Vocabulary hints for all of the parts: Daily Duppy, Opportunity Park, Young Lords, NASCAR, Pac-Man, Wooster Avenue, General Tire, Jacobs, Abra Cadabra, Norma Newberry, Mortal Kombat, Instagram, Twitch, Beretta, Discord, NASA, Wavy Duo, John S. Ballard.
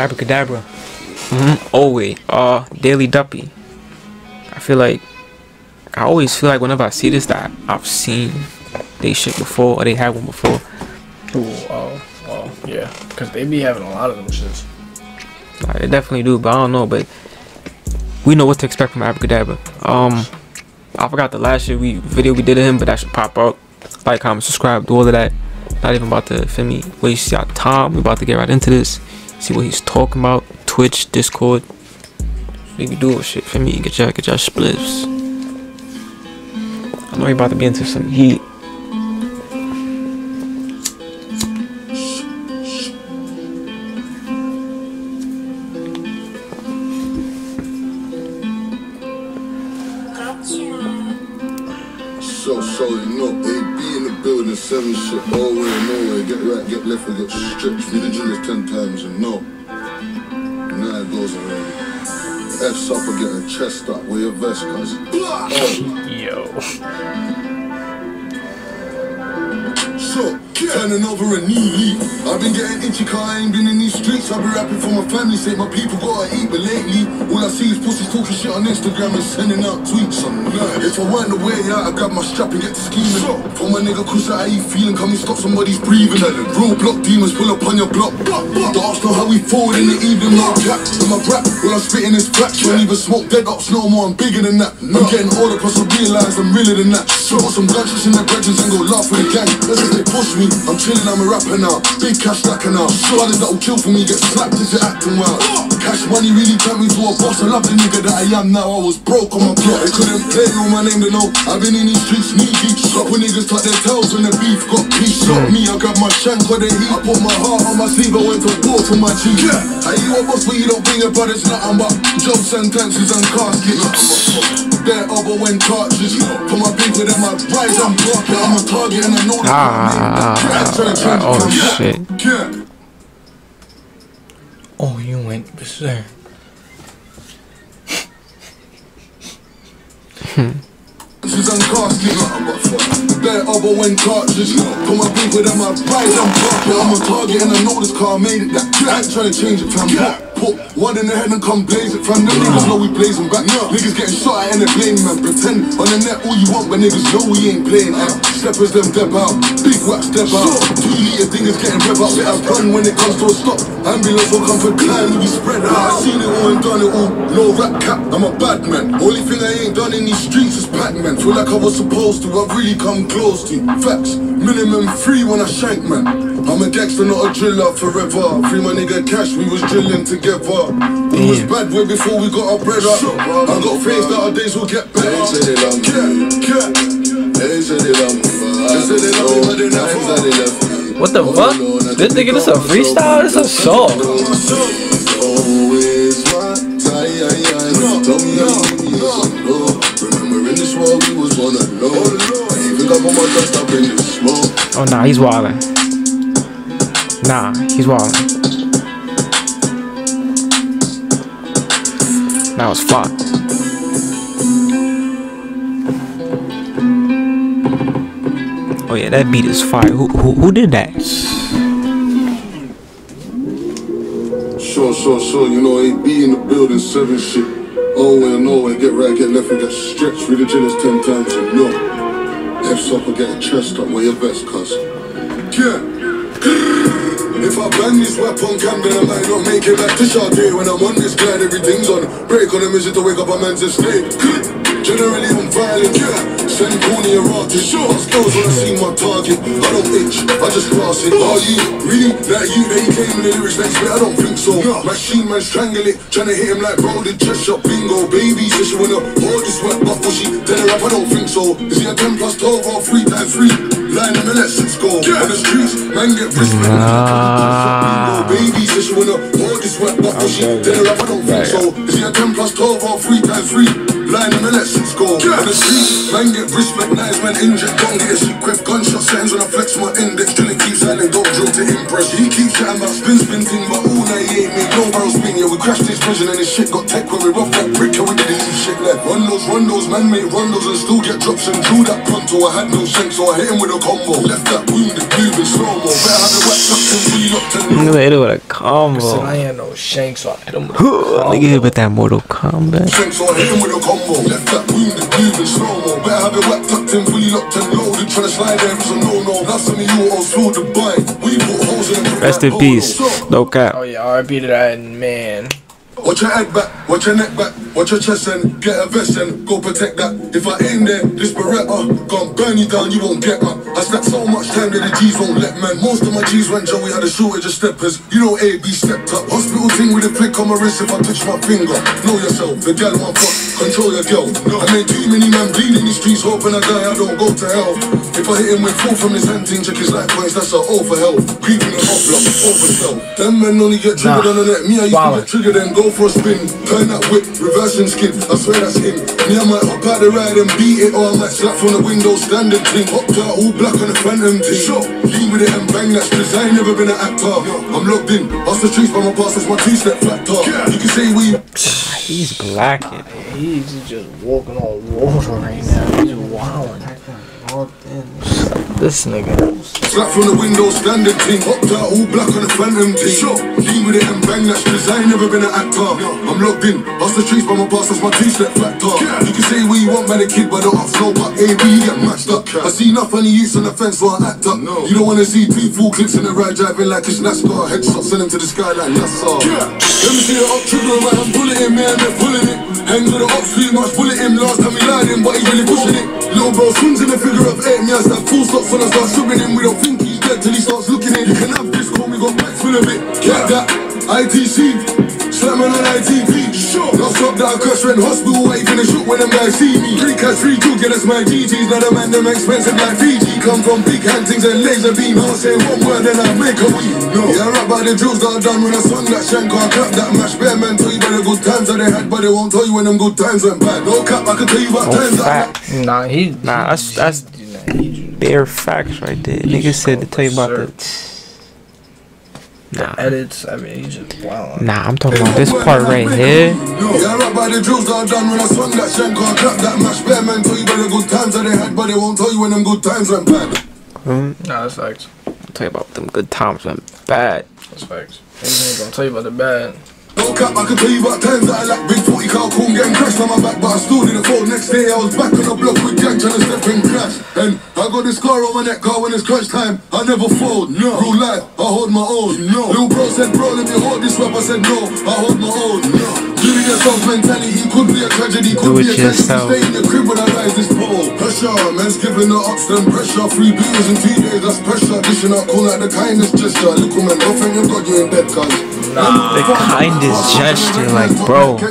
Abra Cadabra. Always. Daily Duppy. I always feel like whenever I see this that I've seen they shit before, or they had one before. Yeah, because they be having a lot of them shits. They definitely do, but I don't know, but we know what to expect from Abra Cadabra. I forgot the last video we did of him, but that should pop up. Like, comment, subscribe, do all of that. Not even about to, feel me, waste your time. We're about to get right into this. See what he's talking about. Twitch, Discord. Wavy Duo shit, feel me? Get your splits. I know you're about to be into some heat. So you know, AB in the building, seven shit, all way and nowhere. Get right, get left, and get stretched. Me the drill is 10 times and no. Now it goes around. F's up and get a chest up with your vest, cuz. So, turning over a new leaf. I've been getting itchy, cause I ain't been in these streets. I've been rapping for my family, say my people gotta eat. But lately, all I see is pussies talking shit on Instagram and sending out tweets. If I weren't the way out, I'd grab my strap and get to scheming. For my nigga, cause I ain't feeling, come and stop somebody's breathing. Roadblock demons pull up on your block. The ops know how we forward in the evening. Like that, with my rap, all I'm spitting is facts. You don't even smoke dead ops no more, I'm bigger than that. I'm getting older, cause I realize I'm realer than that. Throw some gadgets in the bridges and go laugh with the gang. That's if they push me, I'm chilling, I'm a rapper now. Big cash lacking now. Swallers that'll kill for me get slapped if you're acting wild. Cash money really turned me to a boss. I love the nigga that I am now. I was broke on my block. They couldn't play on my name, they know. I've been in these streets knee deep. When niggas tuck their tails when the beef got peace. Me, I got my shank on the heat. I put my heart on my sleeve. I went to war for my cheek. I eat your boss, but you don't bring your brothers nothing but job sentences and caskets. There are but when cartridges. Put my big with them, I rise and block. I'm a target and I know that I'm shit. Oh, you went berserk. This is uncastly. There are but when cartridges. For my people that my pride I'm proper. I'm a target and I know this car made it. I ain't trying to change it from put one in the head and come blaze it from the niggas know we blazing back. Niggas getting shot at and they're blaming man. Pretend on the net all you want, but niggas know we ain't playing out. Steppers them deb out, big whack step out. 2 liter dingers getting rev out. Bit of gun when it comes to a stop. Ambulance will come for climb, we spread out. I seen it all and done it all. No rap cap, I'm a bad man. Only thing I ain't done in these streets is Pac-Man. Feel like I was supposed to, I've really come close to. Facts, minimum 3 when I shank man. I'm a gangster, not a driller forever. Free my nigga Cash, we was drilling together. It was bad way before we got our bread up. I got faith that our days will get better. They said they love me. They said they love me. They said they love me, but they never said they love me. What the fuck? This nigga, this a freestyle? This a song? Always my tie. Don't me how you need us. Remember in this world we was on a low. I even got my dust up in the smoke. Oh nah, he's wildin'. Nah, he's wildin'. That was fun. Oh yeah, that beat is fire. Who did that? Sure. You know, AB in the building, 7 shit. Oh and get right, get left, and get stretched. Read the jealous 10 times and no. F's up and get a chest up with your vest, cuz. If I ban this weapon cam, then I might not make it back to Sade. When I'm on this glide, everything's on break. On the music to wake up a man's estate. Generally I'm violent, send corny erratic. Ask girls when I see my target. I don't itch, I just pass it. Are you really that you ain't came in the lyrics next bit? I don't think so. Machine man strangle it, tryna hit him like rounded chest shot. Bingo, baby, says she wanna hold this wet buff, but she dead rap. I don't think so. Is he a 10 plus 12 or 3 times 3? Line up and let 6 go. On the streets, man get rich. Bingo, baby, says she wanna hold this wet buff, but she dead rap. I don't think so. Is he a 10 plus 12 or 3 times 3? Line up and let 6 go. On the streets, man get rich. Nice man injured, don't get a shit quick. Gunshot settings when I flex my index. Drilling keeps silent, don't drill to impress. He keeps chatting about spin thing, but all night he ain't made no barrel spin. Yeah, we crashed his prison and his shit got tech when we roughed that brick. And we didn't do shit. chick left. Run those, man mate rondos and still get drops and drew that pronto. I had no sense, so I hit him with a combo. Left that wounded dude in slow-mo. Better have it whacked up and re-locked and locked. Nigga hit him with a combo. Listen, I had no shanks, so I hit him with a combo. Nigga hit with that Mortal Kombat. So I hit him with a combo. Left that wounded dude in slow-mo. Better have it whacked up and re-locked and loaded. Trying to slide there was a no-no. That's when you all slowed the bike. We put holes in the rest in peace. No cap. Oh yeah, R.I.P. to that man. Watch your head back, watch your neck back, watch your chest and get a vest and go protect that. If I ain't there, this Beretta, gone burn you down, you won't get up. I spent so much time that the G's won't let, man. Most of my G's went Joey had a shortage of steppers. You know A, B stepped up. Hospital thing with a flick on my wrist if I touch my finger. Know yourself, the gal my fuck, control your girl. I made too many men bleed in these streets, hoping I die, I don't go to hell. If I hit him with four from his hand thing, check his life points, that's an O for help. Creeping the hot block, oversell. Them men only get triggered on the net. Me, I used to get triggered and go for a spin, turn that whip, reversing skid, I swear that's him. Me, I might hop out the ride and beat it, or I might slap from the window, standing thing. Hopped out all black on the phantom thing. Shot, lean with it and bang, that's cause I ain't never been an actor. I'm locked in, off the streets by my past, that's my two-step flat top. You can say we... He's blacking. He's just walking on water right now. He's wilding. This nigga. Slap from the window, standing thing. Hopped out all black on the phantom thing. Shot, lean with it and bang, that's cause I ain't never been an actor. I'm locked in, off the streets by my past, that's my two-step flat top. You can say what you want, man, a kid, but the ops know, but AB, you get matched up. I see enough funny youths on the fence, so I act up. You don't wanna see two full clips in the ride, driving like it's NASCAR. Headshot, send him to the sky like NASA. Let me see the up trigger, man, I'm bulleting, man, they're pulling it. Hands with the ops, too much bullet him. Last time he lied him, but he really pushing it. Little bro swings in the figure of eight, me, I stand full stop. When I start shooting him, we don't think he's dead till he starts looking in. You can have this call, we got packs full of it. Get that, ITC, slamming on ITP. Sure. Now stop that I curse when hospital, why you gonna shoot when them guys see me? Three cash, free two, get us my GGs. Now the man, them expensive like Fiji. Come from big hand things and laser beam. I'll say one word and I make a weed. No. Yeah, I rap by the drills that I done when I swung that shank. I clap that match, bare man tell you about the good times that they had, but they won't tell you when them good times went bad. No cap, I can tell you about times that. Nah, that's bare facts right there. Nigga said to tell you about the edits. I mean, he's just wild. Nah, I'm talking about this part right here. Yeah, I rap by the drills that I done when I swung that shank. I clap that match, bare man tell you about the good times that they had, but they won't tell you when them good times went bad. Nah, that's facts. I'll tell you about them good times went bad. That's facts. Ain't gonna tell you about the bad. No cap, I can tell you about times that I lack. Big 40 car cone getting crashed on my back, but I still didn't fall. Next day I was back on the block with Jack trying to step and crash. And I got this car on my neck, car when it's crunch time. I never fold, no. Real life, I hold my own, no. Little bro said, bro, let me hold this rap. I said, no, I hold my own, no. Do it yourself mentality, could be a tragedy, could be a tragedy. Stay in the crib when I rise this ball. Pressure, man's giving the ups and pressure. 3 beers in 2 days, that's pressure. Dishing out call out the kindest gesture. Look, man, don't think you got you in bed, cuz. Nah. The kindest gesture, like, bro. Man know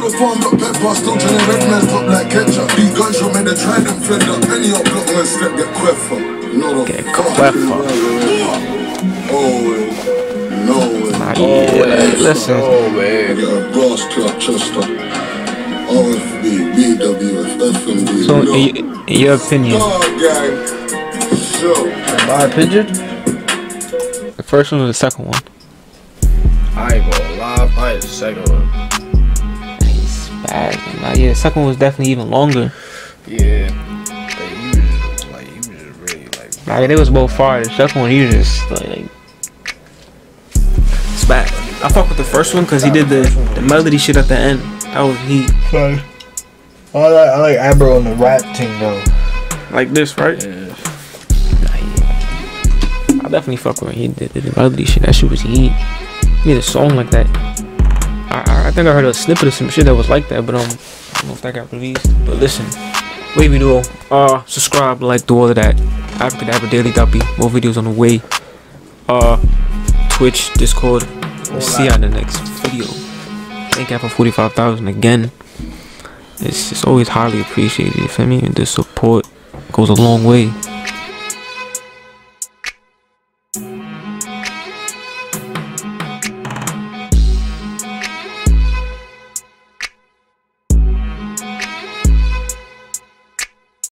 the farm got pep, but still trying to red man's pop like ketchup. Big gunshot made a tried and fled up. Any up block man step get queffer. Get queffer. Oh, no. Yeah, listen. Oh, man. Get a brass club, Chester. So, in your opinion? In my opinion? The first one or the second one? I ain't gonna lie, probably the second one. It's bad. Like, yeah, the second one was definitely even longer. Yeah. Like, you just really, like... Like, they was both far. The second one, he was just, like... It's bad. I fuck with the first one because he did the melody shit at the end. That was heat. Sorry. I like Abra on the rap thing though. Like this, right? Yeah. Nah, yeah. I definitely fuck with him. He did the melody shit. That shit was heat. He made a song like that. I think I heard a snippet of some shit that was like that, but I don't know if that got released. But listen, Wavy Duo. Subscribe, like, do all of that. Abra Cadabra, Daily Duppy. More videos on the way. Twitch, Discord. We'll see you on the next video. Thank you for 45,000 again. It's always highly appreciated, you feel me? And the support goes a long way.